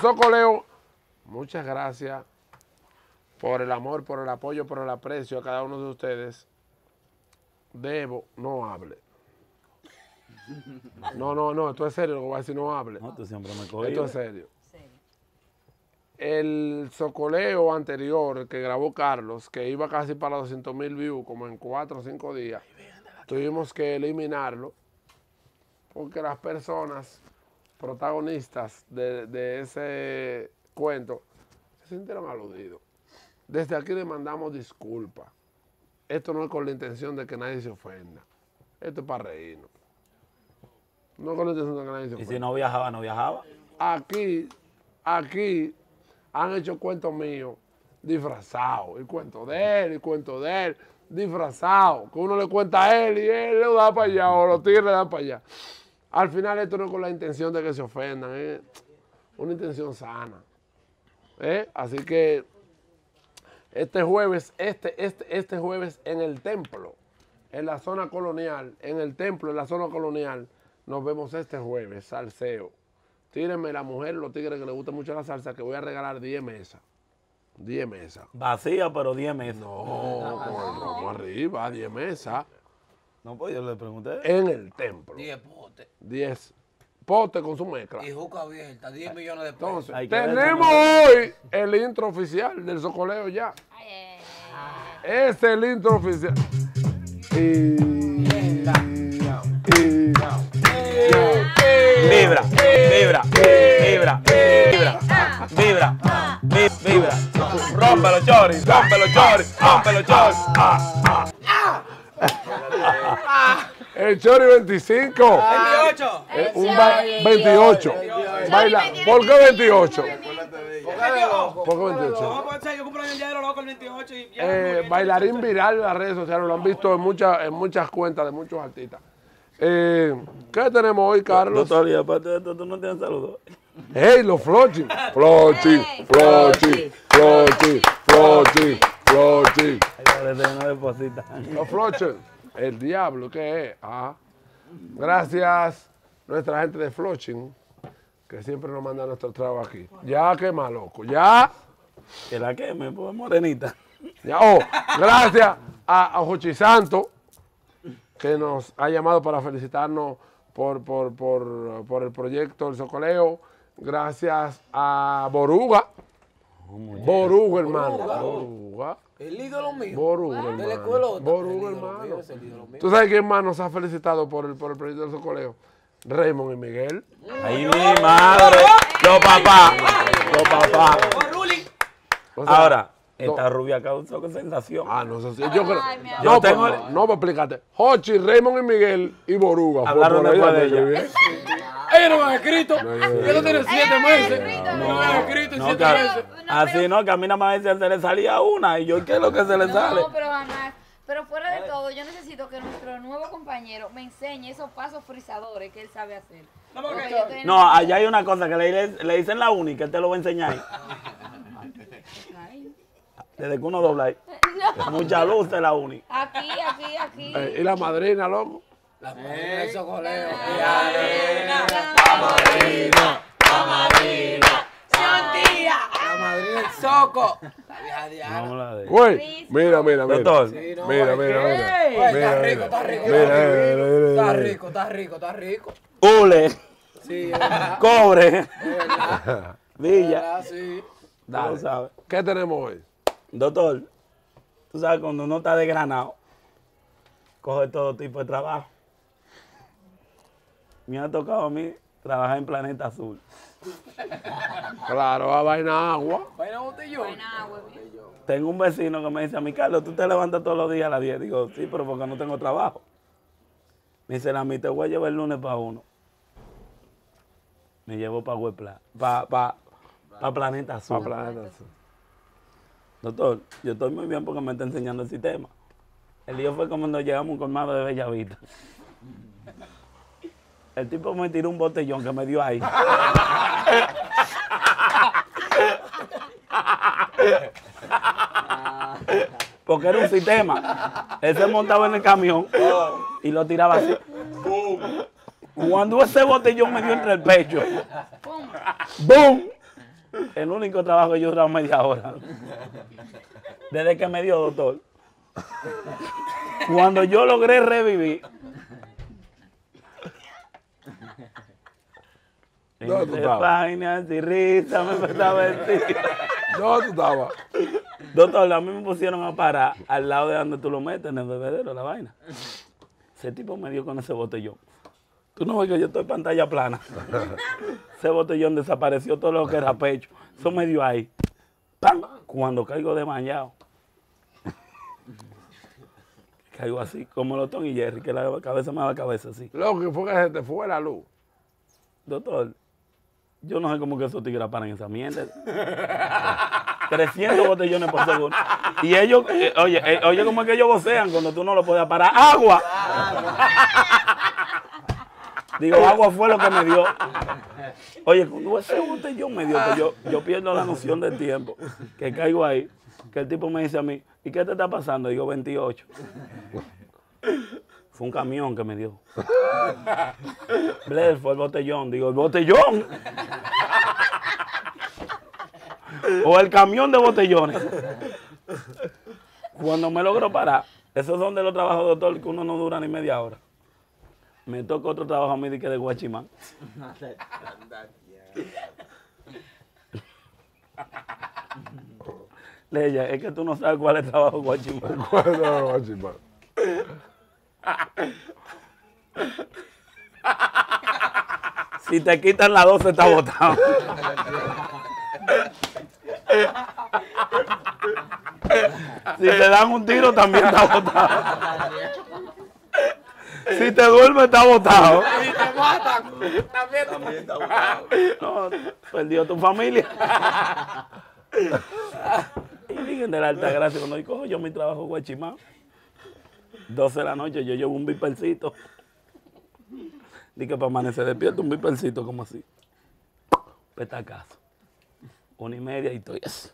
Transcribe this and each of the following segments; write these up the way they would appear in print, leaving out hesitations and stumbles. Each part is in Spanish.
Socoleo, muchas gracias por el amor, por el apoyo, por el aprecio a cada uno de ustedes. Debo, no hable. No, esto es serio, lo que voy a decir, no hable. No, tú siempre me coges. Esto es serio. El socoleo anterior que grabó Carlos, que iba casi para 200,000 views, como en 4 o 5 días, tuvimos que eliminarlo porque las personas protagonistas de ese cuento se sintieron aludidos. Desde aquí le mandamos disculpas. Esto no es con la intención de que nadie se ofenda. Esto es para reírnos. No es con la intención de que nadie se ofenda. ¿Y si no viajaba, no viajaba? Aquí han hecho cuentos míos disfrazados. El cuento de él, disfrazado. Que uno le cuenta a él y él lo da para allá o los tigres le dan para allá. Al final esto no es con la intención de que se ofendan. Es una intención sana. Así que este jueves en el templo, en la zona colonial, nos vemos este jueves, salseo. Tírenme la mujer, los tigres que les gusta mucho la salsa, que voy a regalar 10 mesas. 10 mesas. Vacía, pero 10 mesas. No, como arriba, 10 mesas. No, pues yo le pregunté. En el templo. 10 potes. 10 potes con su mezcla. Y juca abierta, 10 millones de pesos. Entonces, tenemos hoy el intro oficial del socoleo ya. Es el intro oficial. Vibra, vibra, vibra, vibra, vibra, vibra. Rómpelo, choris, rómpelo, choris, rómpelo, choris. El chori 25. 28. Un 28. Baila. ¿Por qué 28? ¿Por qué 28? Yo compro el día de los locos el 28. Bailarín viral en las redes sociales. Lo han visto en muchas cuentas de muchos artistas. ¿Qué tenemos hoy, Carlos? No, aparte de esto, tú no tienes saludos. ¡Hey, los flochi! ¡Flochi! ¡Flochi! ¡Flochi! ¡Flochi! ¡Flochi! Los floches. El diablo, ¿qué es? Ah. Gracias a nuestra gente de Floching, que siempre nos manda nuestro trago aquí. Ya quema, loco. Ya. Que la queme, pues, morenita. Ya. Oh, gracias a Ojochi Santo, que nos ha llamado para felicitarnos por el proyecto El Socoleo. Gracias a Boruga. Boruga, hermano. Boruga. El ídolo mío. Boruga, hermano. Boruga, hermano. ¿Tú sabes quién más nos ha felicitado por el proyecto del Socoleo? Raymond y Miguel. ¡Ay, mi madre! ¡Los papás! ¡Los papás! Ahora, esta rubia causó sensación. Ah, no, eso sí. Yo creo. No, no, pues explícate. Jochi, Raymond y Miguel y Boruga. Hablaron después de ellos. Ellos no me han escrito. Yo no tengo 7 meses. No me han escrito en 7 meses. Así no, que a mí nada más se le salía una. Y yo, ¿qué es lo que se le sale? No, pero jamás. Pero fuera de todo, yo necesito que nuestro nuevo compañero me enseñe esos pasos frisadores que él sabe hacer. No, allá hay una cosa que le dicen la única, él te lo va a enseñar. Desde que uno dobla ahí. No. Mucha luz de la uni. Aquí. ¿Y la madrina, loco? La madrina del socoleo. La madrina. ¡Santía! La madrina del soco. La vieja Diana. Güey, mira. Doctor. Mira. Está rico. Hule. Sí, cobre. Villa. Sí. Dale. ¿Qué tenemos hoy? Doctor, tú sabes, cuando uno está desgranado, coge todo tipo de trabajo. Me ha tocado a mí trabajar en Planeta Azul. Claro, a vaina agua. Vaina botellón. Tengo un vecino que me dice a mí, Carlos, tú te levantas todos los días a las 10. Digo, sí, pero porque no tengo trabajo. Me dice, la mitad voy a llevar el lunes para uno. Me llevo para Huepla, para Planeta Azul. Para Planeta Azul. Doctor, yo estoy muy bien porque me está enseñando el sistema. El lío fue cuando llegamos a un colmado de Bellavita. El tipo me tiró un botellón que me dio ahí. Porque era un sistema. Él se montaba en el camión y lo tiraba así. Cuando ese botellón me dio entre el pecho, ¡boom! el único trabajo que yo he durado media hora. Desde que me dio, doctor. Cuando yo logré revivir. ¿Dónde tú estabas? Páginas y risas, me empezaba a vestir. ¿Dónde tú estabas? Doctor, a mí me pusieron a parar al lado de donde tú lo metes, en el bebedero, la vaina. Ese tipo me dio con ese botellón. Tú no ves que yo estoy en pantalla plana. Ese botellón desapareció todo lo que era pecho. Eso me dio ahí. ¡Pam! Cuando caigo desmayado. Caigo así, como los Tom y Jerry, que la cabeza me da la cabeza así. Lo que fue que se te fue la luz. Doctor, yo no sé cómo que esos tigres paran esa mierda. 300 botellones por segundo. Y ellos, oye, cómo es que ellos vocean cuando tú no lo puedes parar. ¡Agua! Digo, agua fue lo que me dio. Oye, cuando ese botellón me dio, que yo pierdo la noción del tiempo, que caigo ahí, que el tipo me dice a mí, ¿y qué te está pasando? Digo, 28. Fue un camión que me dio. Blair fue el botellón. Digo, ¿el botellón? O el camión de botellones. Cuando me logro parar, esos son de los trabajos, doctor, que uno no dura ni media hora. Me toca otro trabajo a mí de guachimán. Leia, es que tú no sabes cuál es el trabajo guachimán. ¿Cuál es el trabajo guachimán? Si te quitan las 12, está botado. Si te dan un tiro, también está botado. Si te duermes, está botado. Si te matan, también está botado. No, perdió tu familia. Y digan de la Altagracia, cuando yo cojo yo mi trabajo guachimán, 12 de la noche, yo llevo un vipercito. Dije, para amanecer despierto, un vipercito como así. Petacazo. 1:30 y estoy así.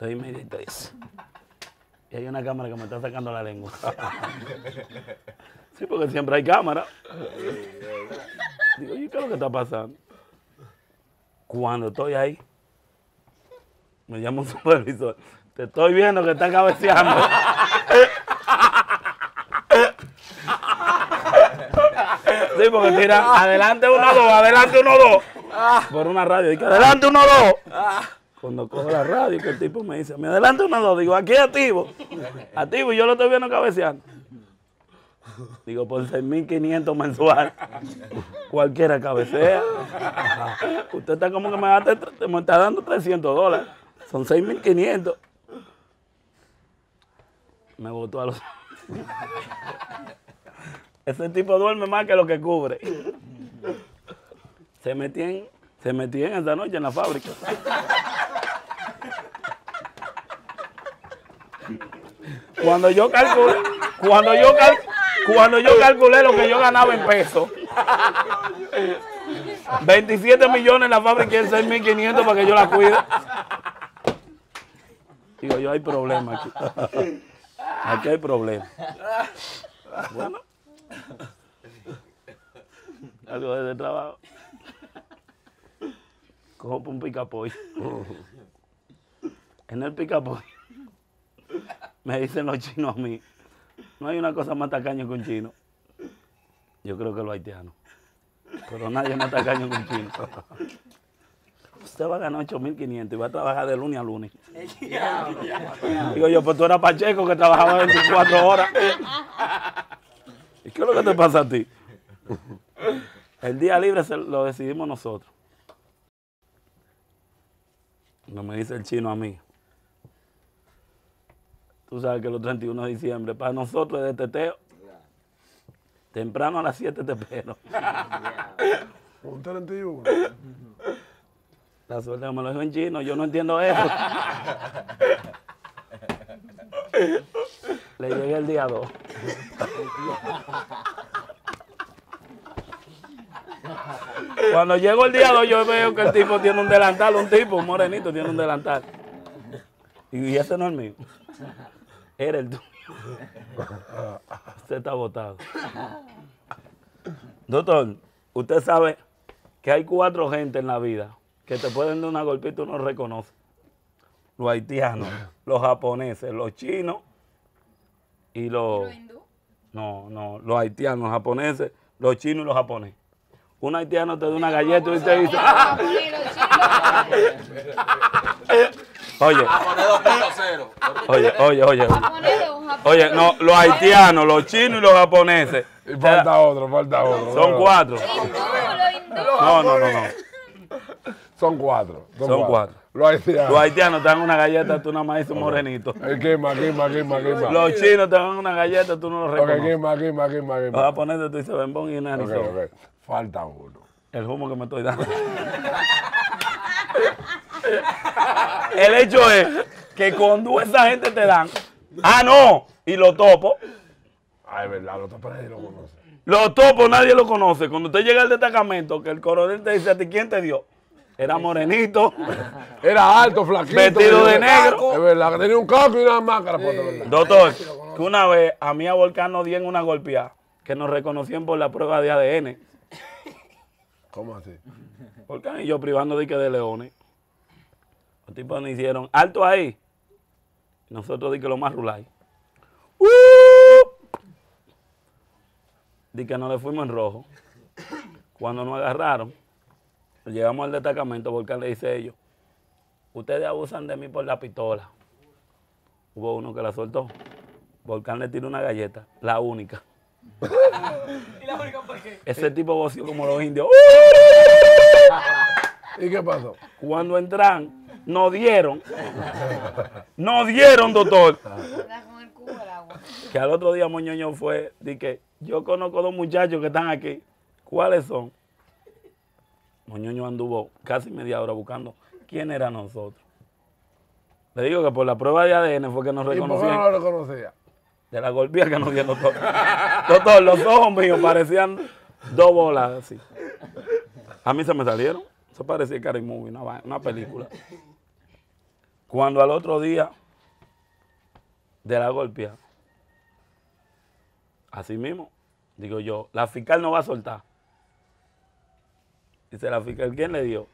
2:30 y estoy así. Y hay una cámara que me está sacando la lengua. Sí, porque siempre hay cámara. Digo, ¿y qué es lo que está pasando? Cuando estoy ahí, me llama un supervisor. Te estoy viendo que estás cabeceando. Sí, porque tira, adelante 1-2, adelante 1-2. Por una radio, digo, adelante 1-2. Cuando cojo la radio, que el tipo me dice, me adelante 1-2, digo, aquí activo. Activo, y yo lo estoy viendo cabeceando. Digo, por 6.500 mensual, cualquiera cabecea. Usted está como que me está dando $300. Son 6.500. Me botó a los... Ese tipo duerme más que lo que cubre. Se metían esa noche en la fábrica. Cuando yo calculé lo que yo ganaba en pesos, 27 millones en la fábrica y en 6.500 para que yo la cuide. Digo, yo hay problema aquí. Aquí hay problema. Bueno. Algo de trabajo. Cojo por un picapoy. En el picapoy me dicen los chinos a mí, no hay una cosa más tacaña que un chino. Yo creo que los haitianos. Pero nadie es más tacaño que un chino. Usted va a ganar 8.500 y va a trabajar de lunes a lunes. Digo yo, pues tú eras Pacheco que trabajaba 24 horas. ¿Y qué es lo que te pasa a ti? El día libre lo decidimos nosotros. No me dice el chino a mí. Tú sabes que los 31 de diciembre para nosotros es de teteo. Temprano a las 7 te espero. Un 31. La suerte me lo dijo en chino, yo no entiendo eso. Le llegué el día 2. Cuando llego el día 2 yo veo que el tipo tiene un delantal, un tipo, un morenito tiene un delantal. Y ese no es mío. Era el tuyo. Usted está botado. Doctor, usted sabe que hay 4 gente en la vida que te pueden dar una golpe y tú no reconoces. Los haitianos, los japoneses, los chinos y los... ¿Los hindú? No, no, los haitianos, los japoneses, los chinos y los japoneses. Un haitiano te da una galleta y te dice... Oye, oye, no, los haitianos, los chinos y los japoneses. Y falta otro, falta otro. Son cuatro. No, no, no, no. Son cuatro. Son cuatro. Los haitianos. Los haitianos te dan una galleta, tú nada más dices un morenito. Quema, quema, quema, quema. Los chinos te dan una galleta, tú no lo reconoces. Quema, quema, quema, quema. Los japoneses te dicen bembón y nani. Falta uno. El humo que me estoy dando. El hecho es que cuando esa gente te dan, ¡ah, no! Y lo topo. Ah, es verdad, lo topo nadie lo conoce. Lo topo nadie lo conoce. Cuando usted llega al destacamento, que el coronel te dice a ti, ¿quién te dio? Era morenito. Era alto, flaquito. Vestido de negro. Es verdad, que tenía un casco y una máscara. Sí. Doctor, que una vez a mí a Volcán nos dieron una golpeada, que nos reconocían por la prueba de ADN. ¿Cómo así? Volcán y yo privando de que de leones. Los tipos nos hicieron alto ahí. Nosotros di que lo más rural. Di que no le fuimos en rojo. Cuando nos agarraron, llegamos al destacamento, Volcán le dice a ellos, ustedes abusan de mí por la pistola. Hubo uno que la soltó. Volcán le tiró una galleta, la única. ¿Y la única por qué? Ese tipo voció como los indios. ¿Y qué pasó? Cuando entran, nos dieron, doctor. Que al otro día Moñoño fue, dije, yo conozco dos muchachos que están aquí. ¿Cuáles son? Moñoño anduvo casi media hora buscando quién era nosotros. Le digo que por la prueba de ADN fue que nos reconocían. ¿Y por qué no lo reconocía? De la golpea que nos dieron, doctor. Doctor, los ojos míos parecían dos bolas así. A mí se me salieron. Eso parecía Karen movie, una película. Cuando al otro día de la golpea, así mismo, digo yo, la fiscal no va a soltar. Dice la fiscal, ¿quién le dio?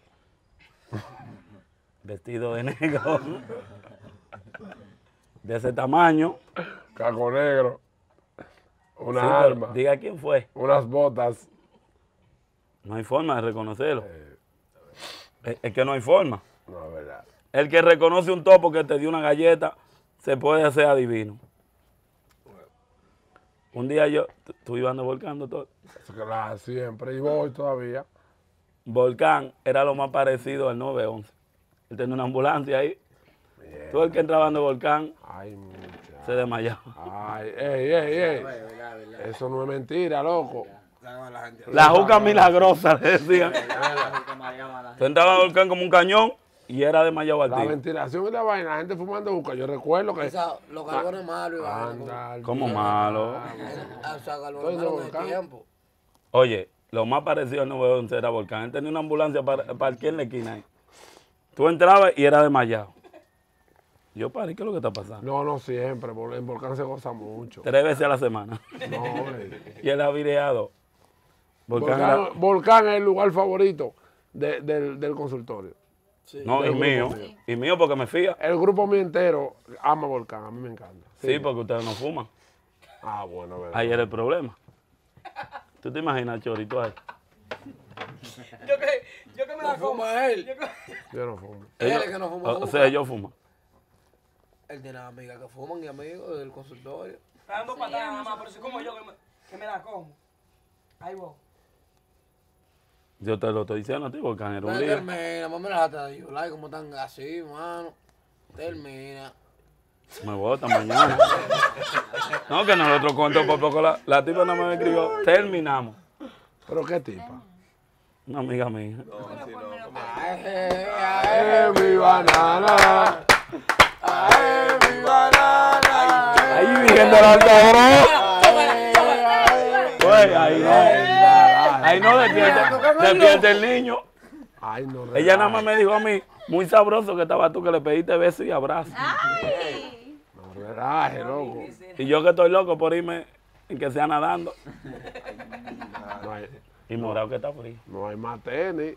Vestido de negro. De ese tamaño. Caco negro. Una sí, arma. Diga quién fue. Unas botas. No hay forma de reconocerlo. Es que no hay forma. No, es verdad. El que reconoce un topo que te dio una galleta, se puede hacer adivino. Un día yo, tú ibas volcando todo. Claro, siempre, y voy todavía. Volcán era lo más parecido al 911. Él tenía una ambulancia ahí. Bien. Todo el que entraba en el volcán se desmayaba. Ay, ey, ey, ey. Eso no es mentira, loco. La juca milagrosa, le decían. Tú entrabas al volcán como un cañón y era desmayado al tiro. La ventilación y la vaina, la gente fumando juca. Yo recuerdo que... Los carbones malos. ¿Cómo malos? O sea, carbones malos de tiempo. Oye, lo más parecido al 911 era Volcán. Él tenía una ambulancia para aquí en la esquina ahí. Tú entrabas y era desmayado. Yo paré, ¿qué es lo que está pasando? No, no siempre, porque en Volcán se goza mucho. 3 veces a la semana. No, y él ha vireado. Volcán es el lugar favorito del consultorio. Sí. No, y mío. Sí. Y mío porque me fía. El grupo mío entero ama Volcán, a mí me encanta. Sí, porque ustedes no fuman. Ah, bueno, verdad. Ahí era el problema. ¿Tú te imaginas, Chorito, ahí? Yo que me la fumo. Fuma él. Yo no fumo. Él es el que no fuma. O sea, yo fumo. Él tiene amigas que fuman y amigos del consultorio. Está dando patadas nada más, pero si como yo que me la como. Ahí vos. Yo te lo estoy diciendo a ti, Volcán, era un líder. Termina, más me las hasta de Yulay, como están así, mano. Termina. Me botan mañana. No, que nosotros contamos por poco. La tipa no me escribió. Terminamos. ¿Pero qué tipa? Una amiga mía. No, si no, ay, mi banana. Ay, mi banana. Ay, virgen de la alta, bro. Ay, no, despierta el niño. Ay, no. Ella nada más me dijo a mí, muy sabroso que estabas tú, que le pediste besos y abrazos. Ay. No relaje, loco. Y yo que estoy loco por irme en que sea nadando. Y morado que está frío. No hay más tenis.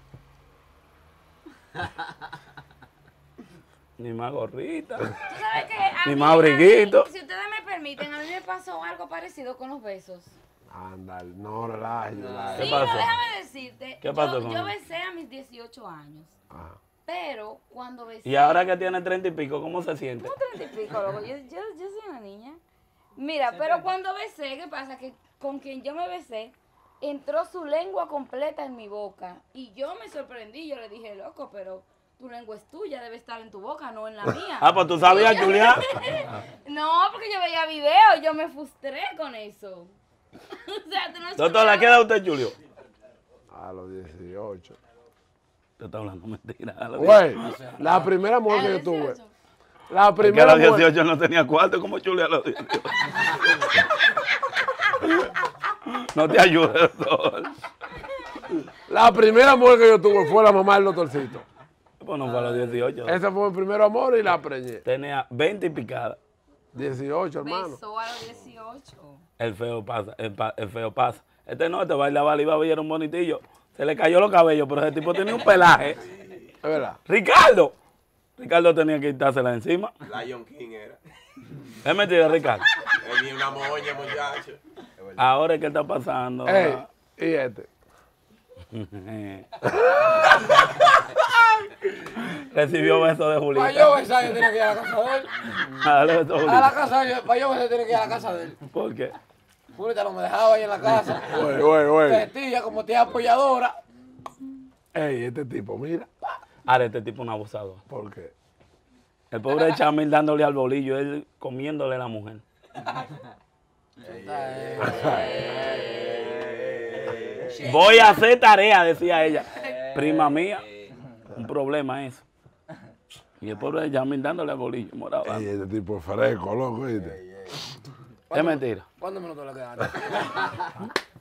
Ni más gorrita. ¿Tú sabes qué? Ni más abriguito. Si ustedes me permiten, a mí me pasó algo parecido con los besos. Anda, no, relaja. Sí, pero déjame decirte. ¿Qué pasó? Yo besé a mis 18 años. Ajá. Pero cuando besé... ¿Y ahora que tiene 30 y pico, cómo se siente? ¿Cómo 30 y pico, loco? Yo soy una niña. Mira, pero cuando besé, ¿qué pasa? Que con quien yo me besé, entró su lengua completa en mi boca. Y yo me sorprendí, yo le dije, loco, pero... tu lengua es tuya, debe estar en tu boca, no en la mía. Ah, pues tú sabías, Julián. No, porque yo veía videos, yo me frustré con eso. O sea, tú no sabes. Doctor, ¿la queda usted, Julio? A los 18. Te está hablando mentira. Güey, la primera mujer que yo tuve. La primera mujer. Que a los 18 no tenía cuarto, como Julio a los 18. No te ayudes, doctor. La primera mujer que yo tuve fue la mamá del doctorcito. Bueno, fue a los 18. Ese fue mi primer amor y la preñé. Tenía 20 y picada. 18, hermano. Besó a los 18. El feo pasa, el feo pasa. Este no, este bailaba, iba a ver un bonitillo. Se le cayó los cabellos, pero ese tipo tenía un pelaje. Es verdad. ¡Ricardo! Ricardo tenía que quitársela encima. Lion King era. Es mentira, Ricardo. Ni una moña, muchacho. Ahora, ¿qué está pasando? Ey, ¿y este? Recibió besos de Julián. Para yo besar yo tenía que ir a la casa de él. A la casa de él, para yo besar yo tenía que ir a la casa de él. ¿Por qué? Julián no me dejaba ahí en la casa. Testilla como tía apoyadora. Ey, este tipo, mira. Ahora este tipo es un abusador. ¿Por qué? El pobre Chamil dándole al bolillo, él comiéndole a la mujer. Voy a hacer tarea, decía ella. Prima mía, un problema eso. Y el pobre de Chamil dándole al bolillo morado. Ey, ese tipo es fresco, loco, ¿viste? Es mentira. ¿Cuándo me lo tengo que dar?